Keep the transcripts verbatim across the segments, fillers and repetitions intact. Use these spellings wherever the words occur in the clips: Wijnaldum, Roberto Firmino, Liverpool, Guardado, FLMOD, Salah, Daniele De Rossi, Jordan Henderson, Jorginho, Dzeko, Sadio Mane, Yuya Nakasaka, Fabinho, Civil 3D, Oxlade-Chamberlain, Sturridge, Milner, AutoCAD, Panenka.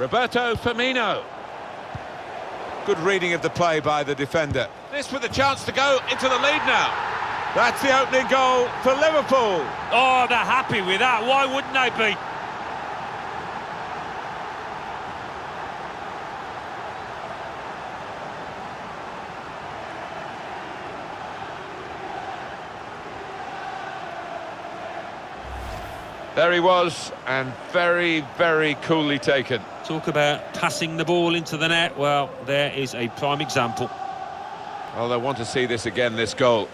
Roberto Firmino. Good reading of the play by the defender. This with a chance to go into the lead now. That's the opening goal for Liverpool. Oh, they're happy with that. Why wouldn't they be? There he was, and very, very coolly taken. Talk about passing the ball into the net. Well, there is a prime example. Well, they want to see this again, this goal.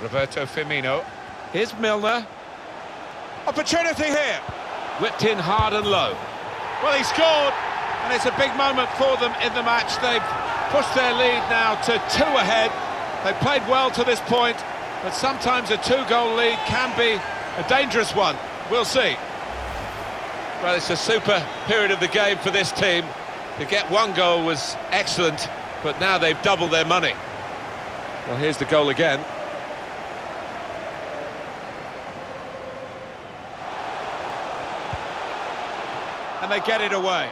Roberto Firmino. Here's Milner. Opportunity here. Whipped in hard and low. Well, he scored, and it's a big moment for them in the match. They've pushed their lead now to two ahead. They've played well to this point, but sometimes a two-goal lead can be a dangerous one. We'll see. Well, it's a super period of the game for this team. To get one goal was excellent, but now they've doubled their money. Well, here's the goal again. And they get it away.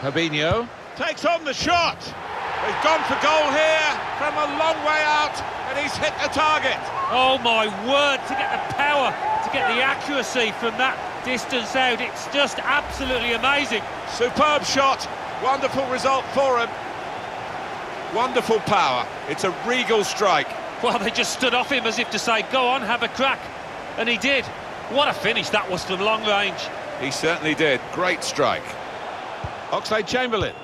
Fabinho takes on the shot. He's gone for goal here from a long way out, and he's hit the target. Oh my word, to get the power, to get the accuracy from that distance out, it's just absolutely amazing. Superb shot, wonderful result for him. Wonderful power, it's a regal strike. Well, they just stood off him as if to say, go on, have a crack, and he did. What a finish that was from long range. He certainly did, great strike. Oxlade-Chamberlain,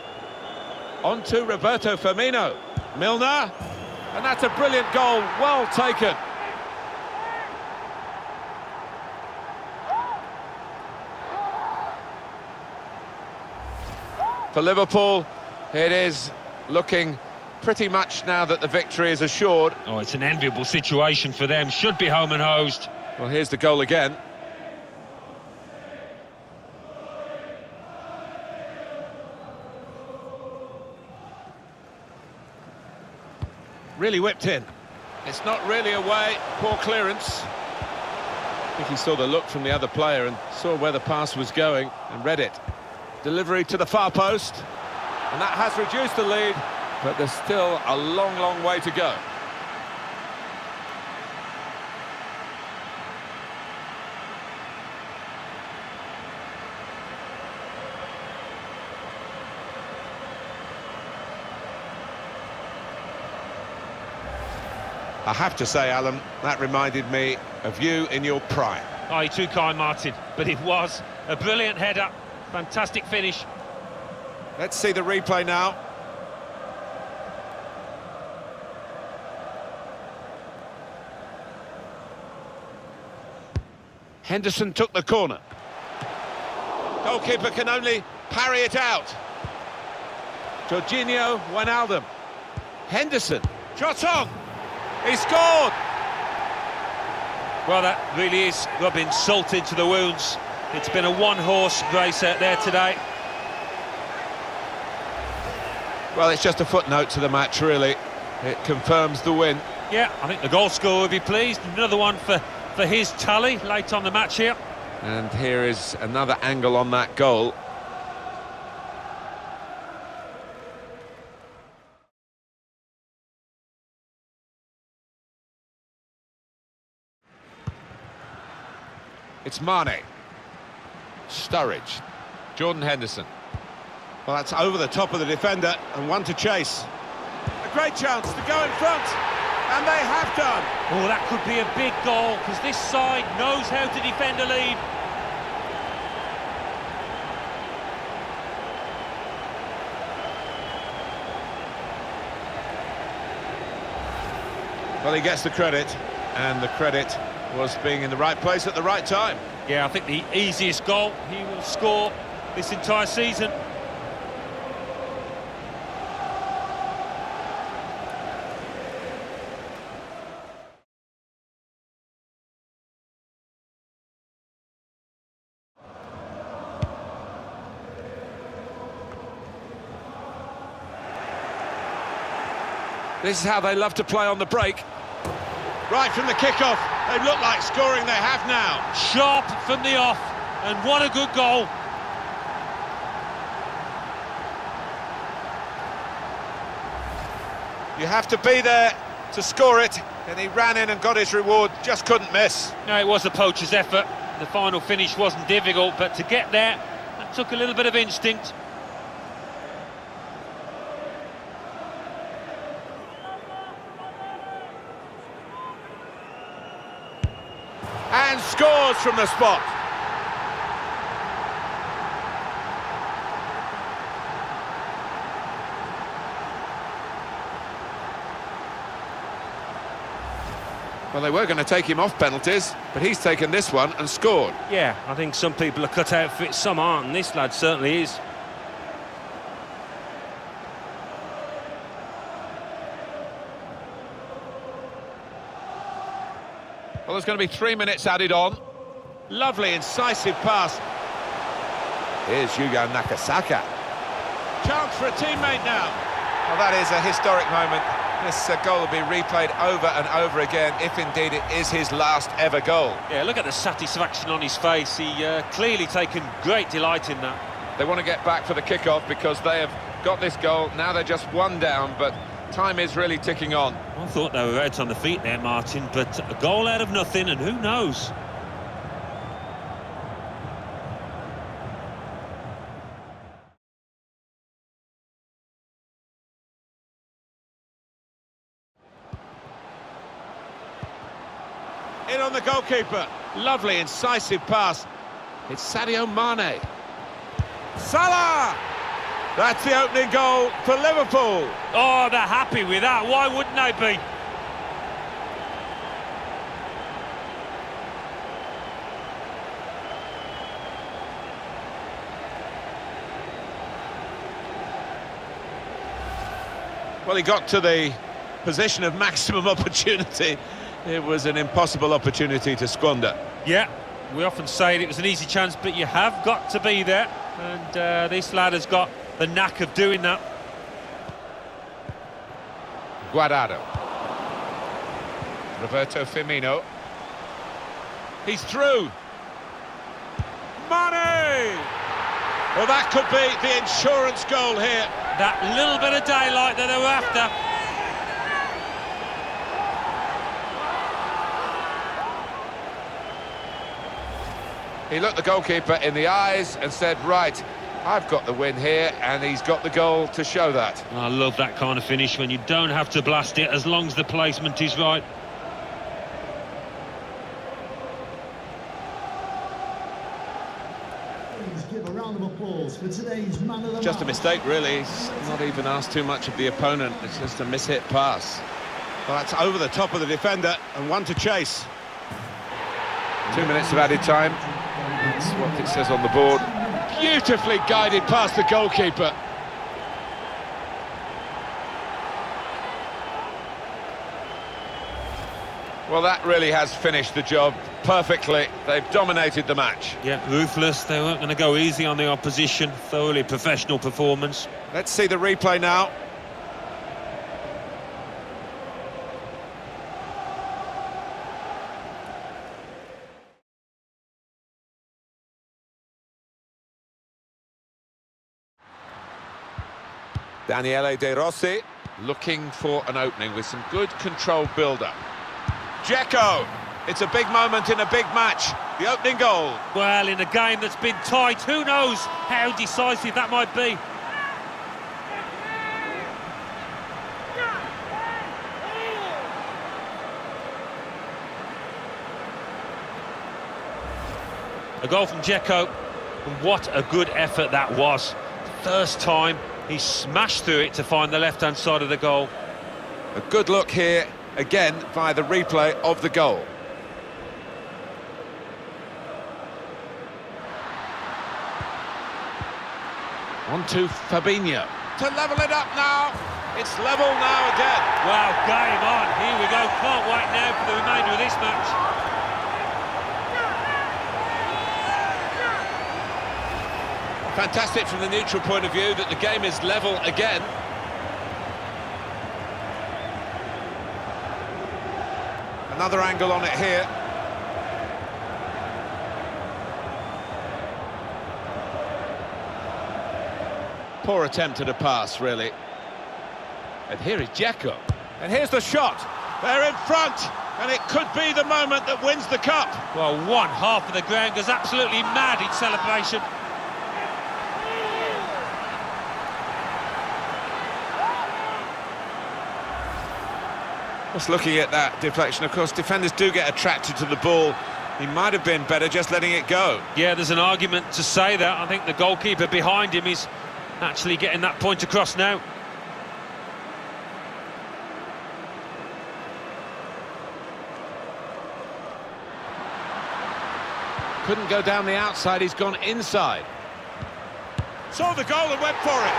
on to Roberto Firmino, Milner, and that's a brilliant goal, well taken. For Liverpool, it is looking pretty much now that the victory is assured. Oh, it's an enviable situation for them, should be home and hosed. Well, here's the goal again. Really whipped in. It's not really away, poor clearance. I think he saw the look from the other player and saw where the pass was going and read it. Delivery to the far post, and that has reduced the lead, but there's still a long, long way to go. I have to say, Alan, that reminded me of you in your prime. Oh, you're too kind, Martin, but it was a brilliant header, fantastic finish. Let's see the replay now. Henderson took the corner. Goalkeeper can only parry it out. Jorginho, Wijnaldum. Henderson, shot on. He scored! Well, that really is rubbing salt into the wounds. It's been a one-horse race out there today. Well, it's just a footnote to the match, really. It confirms the win. Yeah, I think the goal scorer will be pleased. Another one for, for his tally late on the match here. And here is another angle on that goal. It's Mane, Sturridge, Jordan Henderson. Well, that's over the top of the defender, and one to chase. A great chance to go in front, and they have done. Oh, that could be a big goal, because this side knows how to defend a lead. Well, he gets the credit, and the credit was being in the right place at the right time. Yeah, I think the easiest goal he will score this entire season. This is how they love to play on the break. Right from the kickoff, they look like scoring, they have now. Sharp from the off, and what a good goal. You have to be there to score it, and he ran in and got his reward, just couldn't miss. No, it was a poacher's effort. The final finish wasn't difficult, but to get there, that took a little bit of instinct. And scores from the spot. Well, they were going to take him off penalties, but he's taken this one and scored. Yeah, I think some people are cut out for it, some aren't, and this lad certainly is. Well, there's going to be three minutes added on. Lovely, incisive pass. Here's Yuya Nakasaka. Chance for a teammate now. Well, that is a historic moment. This uh, goal will be replayed over and over again, if indeed it is his last ever goal. Yeah, look at the satisfaction on his face. He uh, clearly taken great delight in that. They want to get back for the kickoff because they have got this goal. Now they're just one down, but time is really ticking on. I thought they were out on the feet there, Martin, but a goal out of nothing, and who knows? In on the goalkeeper. Lovely, incisive pass. It's Sadio Mane. Salah! That's the opening goal for Liverpool. Oh, they're happy with that. Why wouldn't they be? Well, he got to the position of maximum opportunity. It was an impossible opportunity to squander. Yeah, we often say it was an easy chance, but you have got to be there. And uh, this lad has got the knack of doing that. Guardado. Roberto Firmino. He's through. Mane! Well, that could be the insurance goal here. That little bit of daylight that they were after. He looked the goalkeeper in the eyes and said, right, I've got the win here, and he's got the goal to show that. I love that kind of finish when you don't have to blast it, as long as the placement is right. Please give a round of applause for today's man of the just match. A mistake, really. He's not even asked too much of the opponent. It's just a mishit pass. Well, that's over the top of the defender, and one to chase. Two minutes of added time. That's what it says on the board. Beautifully guided past the goalkeeper. Well, that really has finished the job perfectly. They've dominated the match. Yeah, ruthless. They weren't going to go easy on the opposition. Thoroughly professional performance. Let's see the replay now. Daniele De Rossi looking for an opening with some good control build-up. Dzeko, it's a big moment in a big match, the opening goal. Well, in a game that's been tight, who knows how decisive that might be. A goal from Dzeko, and what a good effort that was. First time. He smashed through it to find the left-hand side of the goal. A good look here, again, via the replay of the goal. On to Fabinho. To level it up now. It's level now again. Wow, game on. Here we go. Can't wait now for the remainder of this match. Fantastic from the neutral point of view that the game is level again. And Another angle on it here. Poor attempt at a pass, really. And here is Dzeko. And here's the shot. They're in front. And it could be the moment that wins the cup. Well, one half of the ground goes absolutely mad in celebration. Just looking at that deflection, of course, defenders do get attracted to the ball. He might have been better just letting it go. Yeah, there's an argument to say that. I think the goalkeeper behind him is actually getting that point across now. Couldn't go down the outside, he's gone inside. Saw the goal and went for it.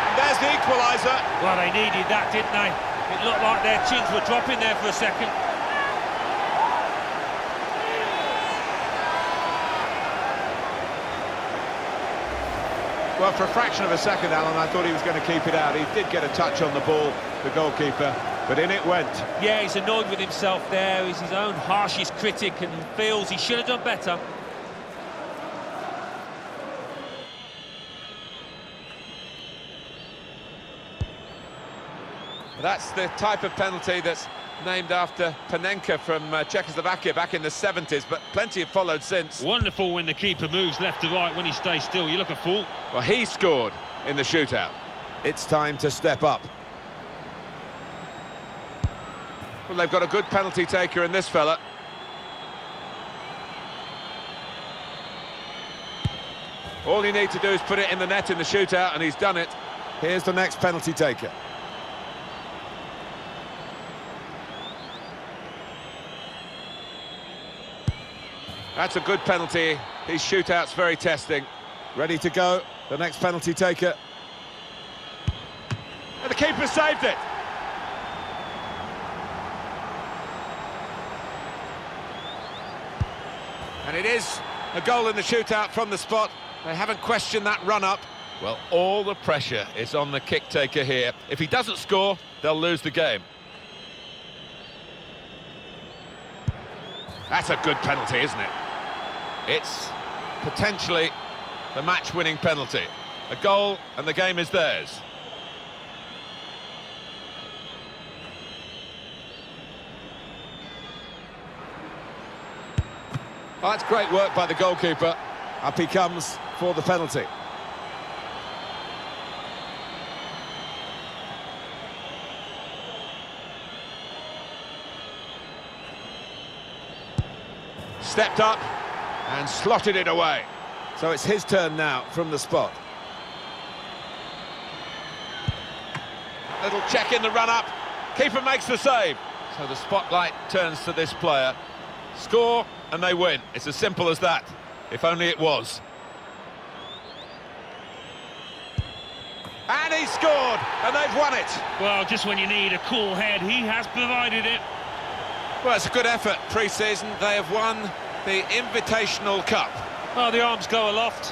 And there's the equaliser. Well, they needed that, didn't they? It looked like their chins were dropping there for a second. Well, for a fraction of a second, Alan, I thought he was going to keep it out. He did get a touch on the ball, the goalkeeper, but in it went. Yeah, he's annoyed with himself there. He's his own harshest critic and feels he should have done better. That's the type of penalty that's named after Panenka from uh, Czechoslovakia back in the seventies, but plenty have followed since. Wonderful when the keeper moves left to right. When he stays still, you look a fool. Well, he scored in the shootout. It's time to step up. Well, they've got a good penalty taker in this fella. All you need to do is put it in the net in the shootout, and he's done it. Here's the next penalty taker. That's a good penalty. His shootout's very testing. Ready to go. The next penalty taker. And the keeper saved it. And it is a goal in the shootout from the spot. They haven't questioned that run-up. Well, all the pressure is on the kick taker here. If he doesn't score, they'll lose the game. That's a good penalty, isn't it? It's potentially the match-winning penalty. A goal, and the game is theirs. Oh, that's great work by the goalkeeper. Up he comes for the penalty. Stepped up and slotted it away. So it's his turn now from the spot. Little check in the run-up. Keeper makes the save. So the spotlight turns to this player. Score and they win. It's as simple as that. If only it was. And he scored, and they've won it. Well, just when you need a cool head, he has provided it. Well, it's a good effort pre-season. They have won the Invitational Cup. Well, the arms go aloft.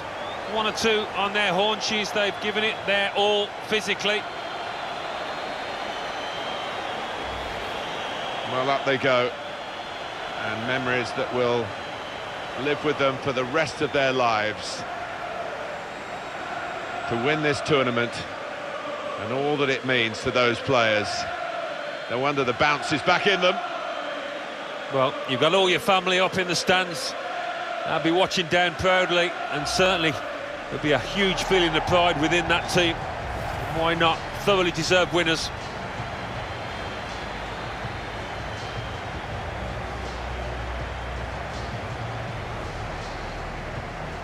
One or two on their haunches. They've given it their all physically. Well, up they go. And memories that will live with them for the rest of their lives. To win this tournament and all that it means to those players. No wonder the bounce is back in them. Well, you've got all your family up in the stands. I'll be watching down proudly, and certainly there'll be a huge feeling of pride within that team. Why not? Thoroughly deserved winners.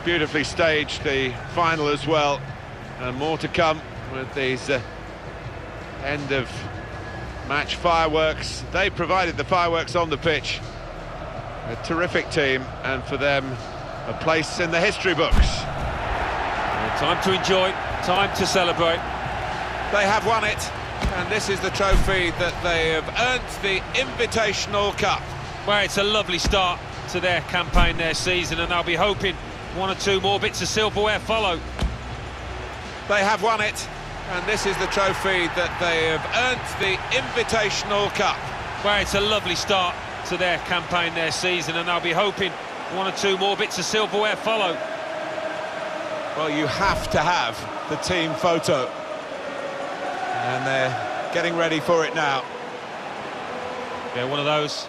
Beautifully staged, the final as well. And more to come with these uh, end of match fireworks. They provided the fireworks on the pitch. A terrific team, and for them, a place in the history books. Well, time to enjoy, time to celebrate. They have won it, and this is the trophy that they have earned, the Invitational Cup. Well, it's a lovely start to their campaign, their season, and they'll be hoping one or two more bits of silverware follow. They have won it. And this is the trophy that they have earned, the Invitational Cup. Well, it's a lovely start to their campaign, their season, and they'll be hoping one or two more bits of silverware follow. Well, you have to have the team photo, and they're getting ready for it now. Yeah, one of those